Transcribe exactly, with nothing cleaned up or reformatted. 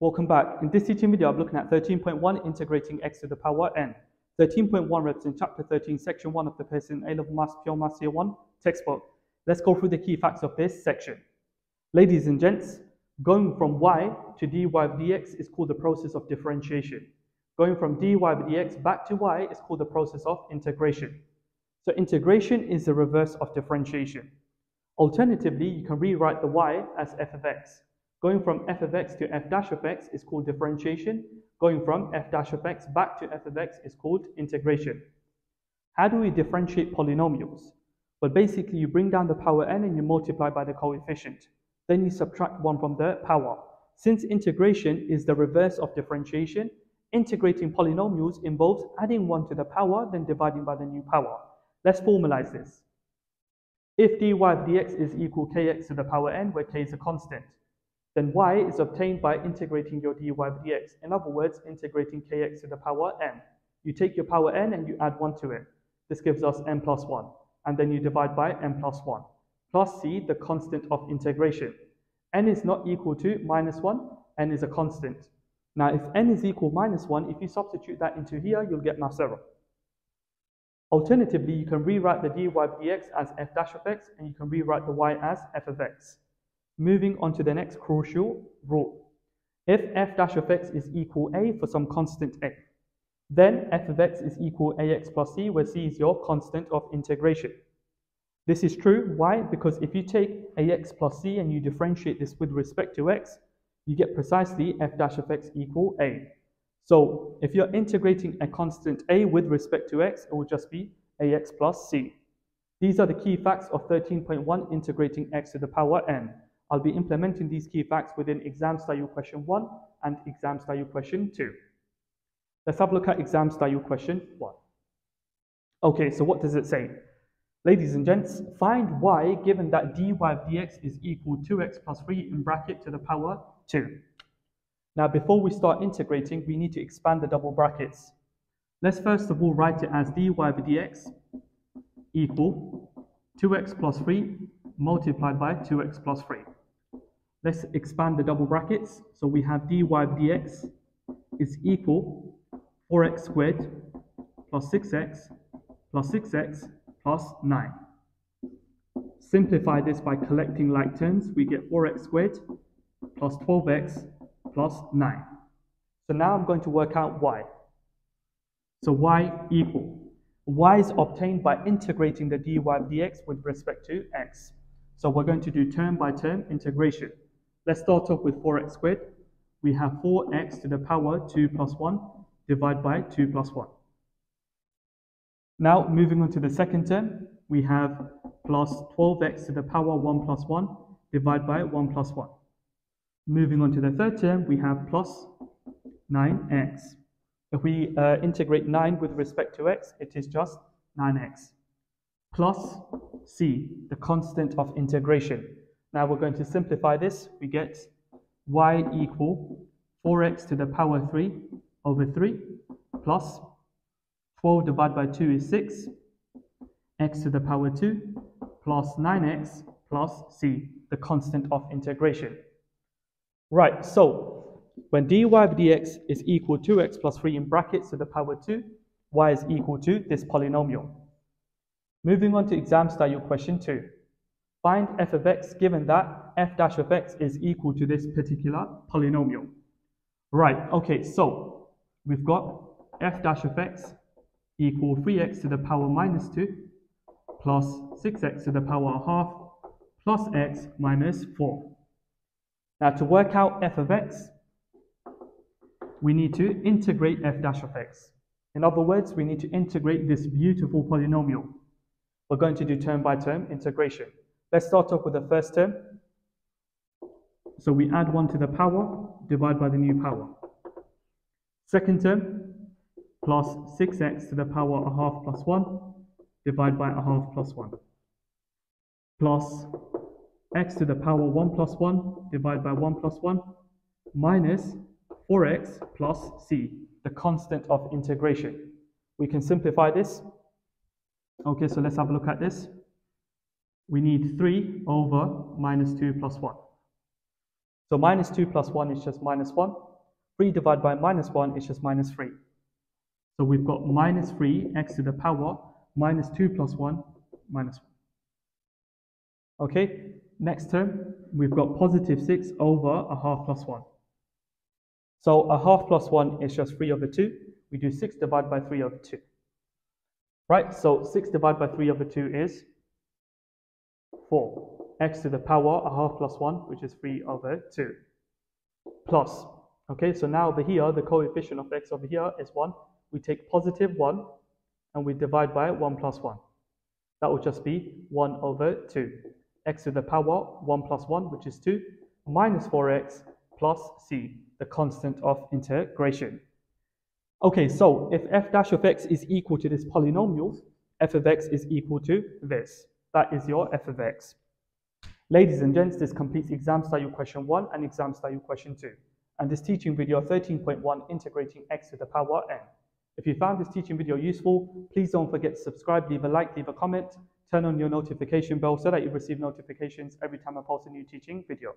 Welcome back. In this teaching video, I'm looking at thirteen point one, integrating x to the power n. thirteen point one represents chapter thirteen, section one of the Pearson A Level Maths Pure Maths Year one textbook. Let's go through the key facts of this section. Ladies and gents, going from y to dy of dx is called the process of differentiation. Going from dy of dx back to y is called the process of integration. So integration is the reverse of differentiation. Alternatively, you can rewrite the y as f of x. Going from f of x to f dash of x is called differentiation. Going from f dash of x back to f of x is called integration. How do we differentiate polynomials? Well, basically you bring down the power n and you multiply by the coefficient. Then you subtract one from the power. Since integration is the reverse of differentiation, integrating polynomials involves adding one to the power, then dividing by the new power. Let's formalize this. If dy of dx is equal kx to the power n, where k is a constant, then y is obtained by integrating your dy of dx. In other words, integrating kx to the power n. You take your power n and you add one to it. This gives us n plus one. And then you divide by n plus one. Plus c, the constant of integration. N is not equal to minus one. N is a constant. Now, if n is equal minus one, if you substitute that into here, you'll get maths error. Alternatively, you can rewrite the dy of dx as f dash of x, and you can rewrite the y as f of x. Moving on to the next crucial rule. If f dash of x is equal a for some constant a, then f of x is equal ax plus c, where c is your constant of integration. This is true. Why? Because if you take ax plus c and you differentiate this with respect to x, you get precisely f dash of x equal a. So if you're integrating a constant a with respect to x, it will just be ax plus c. These are the key facts of thirteen point one, integrating x to the power n. I'll be implementing these key facts within exam style question one and exam style question two. Let's have a look at exam style question one. Okay, so what does it say? Ladies and gents, find y given that dy of dx is equal to two x plus three in bracket to the power two. Now, before we start integrating, we need to expand the double brackets. Let's first of all write it as dy of dx equal two x plus three multiplied by two x plus three. Let's expand the double brackets. So we have dy of dx is equal four x squared plus six x plus six x plus nine. Simplify this by collecting like terms. We get four x squared plus twelve x plus nine. So now I'm going to work out y. So y equal. Y is obtained by integrating the dy of dx with respect to x. So we're going to do term by term integration. Let's start off with four x squared. We have four x to the power two plus one divided by two plus one. Now moving on to the second term, we have plus twelve x to the power one plus one divided by one plus one. Moving on to the third term, we have plus nine x. If we uh, integrate nine with respect to x, it is just nine x. Plus c, the constant of integration. Now we're going to simplify this. We get y equal four x to the power three over three plus twelve divided by two is six, x to the power two plus nine x plus c, the constant of integration. Right, so when dy of dx is equal to two x plus three in brackets to the power two, y is equal to this polynomial. Moving on to exam style question two. Find f of x given that f dash of x is equal to this particular polynomial. Right, okay, so we've got f dash of x equal three x to the power minus two plus six x to the power half plus x minus four. Now to work out f of x, we need to integrate f dash of x. In other words, we need to integrate this beautiful polynomial. We're going to do term by term integration. Let's start off with the first term. So we add one to the power, divide by the new power. Second term, plus six x to the power a half plus one, divide by a half plus one. Plus x to the power one plus one, divide by one plus one, minus four x plus c, the constant of integration. We can simplify this. Okay, so let's have a look at this. We need three over minus two plus one. So minus two plus one is just minus one. three divided by minus one is just minus three. So we've got minus three x to the power minus two plus one minus one. Okay, next term, we've got positive six over a half plus one. So a half plus one is just three over two. We do six divided by three over two. Right, so six divided by three over two is four. X to the power, a half plus one, which is three over two. Plus, okay, so now over here, the coefficient of x over here is one. We take positive one, and we divide by one plus one. That will just be one over two. X to the power, one plus one, which is two, minus four x plus c, the constant of integration. Okay, so if f dash of x is equal to this polynomial, f of x is equal to this. That is your f of x. Ladies and gents, this completes exam style question one and exam style question two, and this teaching video thirteen point one, integrating x to the power n. If you found this teaching video useful, please don't forget to subscribe, leave a like, leave a comment, turn on your notification bell so that you receive notifications every time I post a new teaching video.